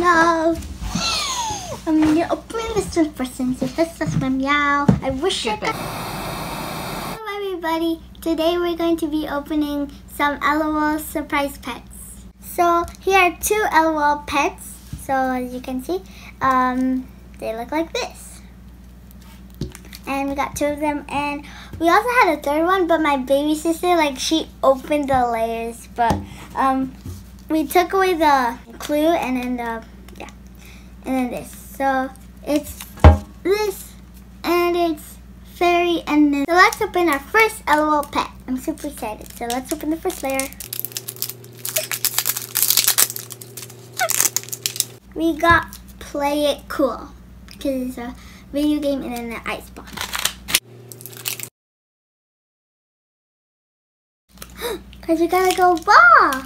no. I'm gonna open this one first since it has such a meow. I wish it. Hello everybody. Today we're going to be opening some LOL surprise pets. So here are two LOL pets. So as you can see, they look like this. And we got two of them, and we also had a third one, but my baby sister, like, she opened the layers, but we took away the glue and then yeah, and then this. So it's this and it's fairy and then. So let's open our first LOL pet. I'm super excited. So let's open the first layer. We got Play It Cool because it's a video game and then an ice box. Because we got like a ball.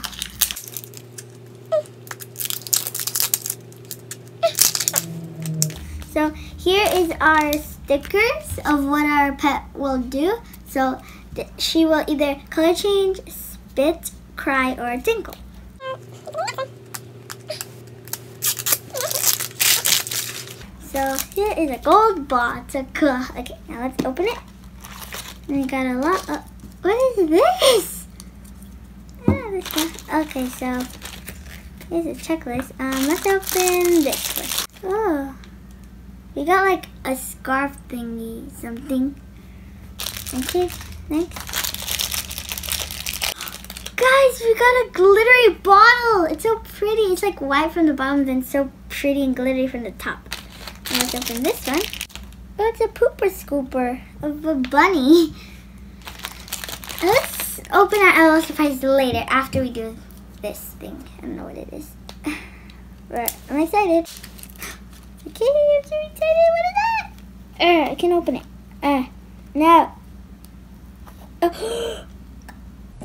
So here is our stickers of what our pet will do. So she will either color change, spit, cry, or tinkle. So here is a gold ball. It's a cool. Okay, now let's open it. And we got a lot of, what is this? Ah, this one. Okay, so here's a checklist. Let's open this first. Oh. We got like a scarf thingy, something. Okay, next. Guys, we got a glittery bottle. It's so pretty. It's like white from the bottom, then so pretty and glittery from the top. And let's open this one. Oh, it's a pooper scooper of a bunny. Let's open our LOL surprise later after we do this thing. I don't know what it is. But I'm excited. Okay, I'm so excited. What is that? I can open it. No. Oh.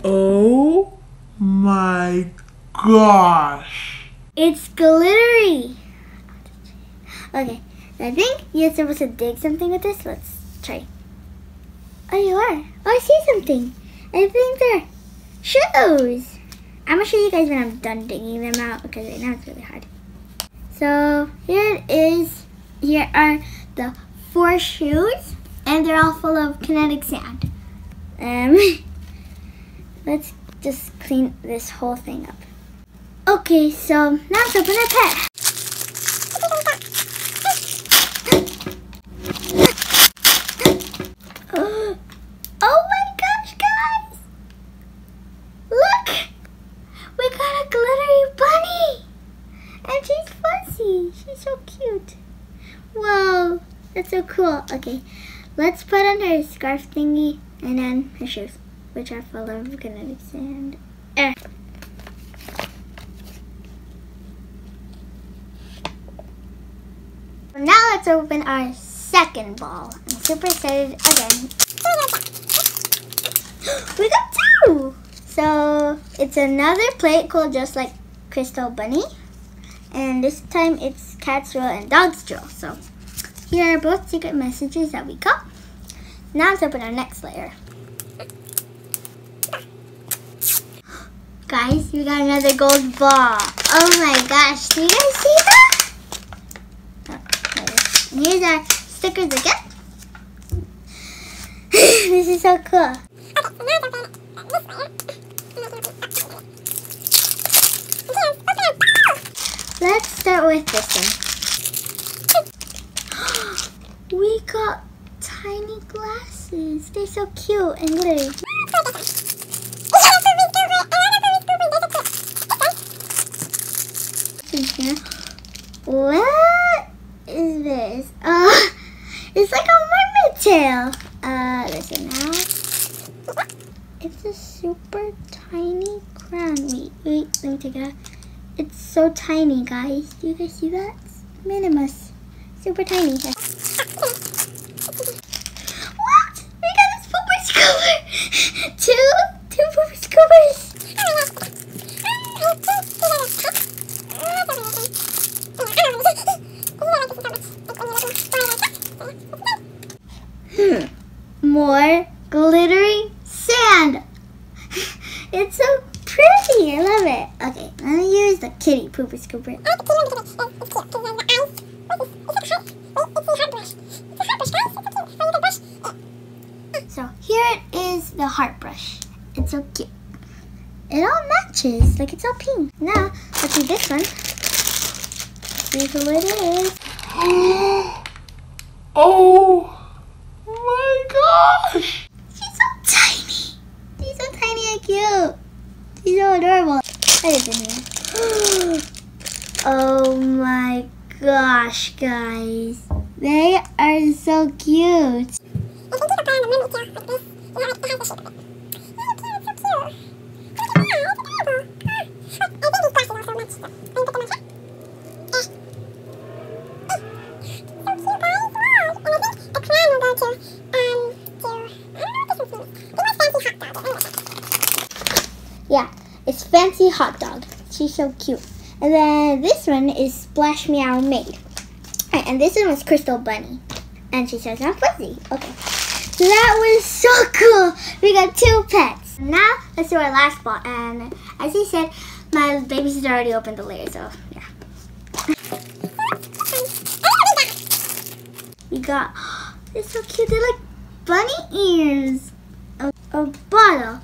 Oh my gosh. It's glittery. Okay, I think you're supposed to dig something with this. Let's try. Oh, you are. Oh, I see something. I think they're shoes. I'm going to show you guys when I'm done digging them out because right now it's really hard. So here it is. Here are the 4 shoes, and they're all full of kinetic sand. Let's just clean this whole thing up. Okay, so now let's open our pet. Oh my gosh, guys! Look, we got a glittery bunny, and she's fuzzy. She's so cute. Whoa, that's so cool. Okay, let's put on her scarf thingy and then her shoes, which are full of kinetic sand. Now let's open our second ball. I'm super excited again. We got 2! So it's another Play It Cool just like Crystal Bunny. And this time it's cat's drill and dog's drill. So here are both secret messages that we got. Now let's open our next layer. Guys, we got another gold ball. Oh my gosh, do you guys see that? Okay. And here's our stickers again. This is so cool. Let's start with this one. We got tiny glasses. They're so cute and glittery. What is this? It's like a mermaid tail. Listen now. It's a super tiny crown. Wait, let me take it out. It's so tiny, guys. Do you guys see that? Minimus. Super tiny. What? We got this pooper scooper! Two pooper scoopers! More glittery sand! It's so pretty. I love it. it. Okay, let me use the kitty pooper scooper. So here it is, the heart brush. It's so cute. It all matches, like it's all pink. Now, let's do this one. See who it is. Oh my gosh! She's so tiny. She's so tiny and cute. She's so adorable. What is in here? Oh my gosh, guys. They are so cute. Yeah, it's Fancy Hot Dog. She's so cute. And then this one is Splash Meow Maid. Right, and this one was Crystal Bunny. And she says, I'm fuzzy. Okay. So that was so cool. We got two pets. Now, let's do our last ball. And as he said, my baby sister already opened the layer, so yeah. We got, they're so cute. They're like bunny ears. A bottle.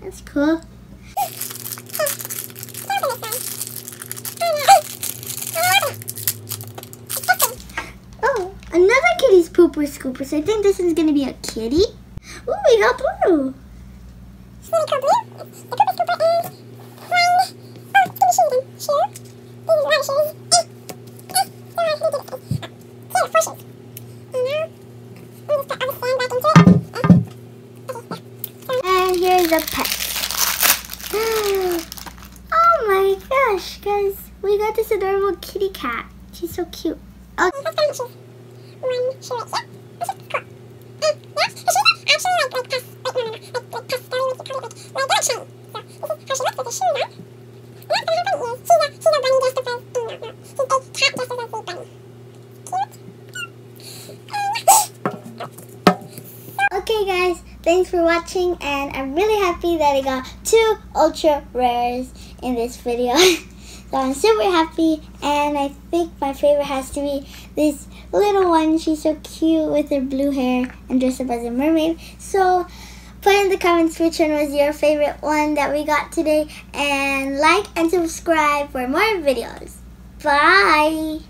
That's cool. Oh, another kitty's pooper scooper. So I think this is gonna be a kitty. Ooh, we got Puru. And here's a pet. Oh my gosh, guys, we got this adorable kitty cat. She's so cute. Oh. Okay guys, thanks for watching, and I'm really happy that I got two ultra rares in this video. So I'm super happy, and I think my favorite has to be this little one. She's so cute with her blue hair and dressed up as a mermaid. So put in the comments which one was your favorite one that we got today, and like and subscribe for more videos. Bye!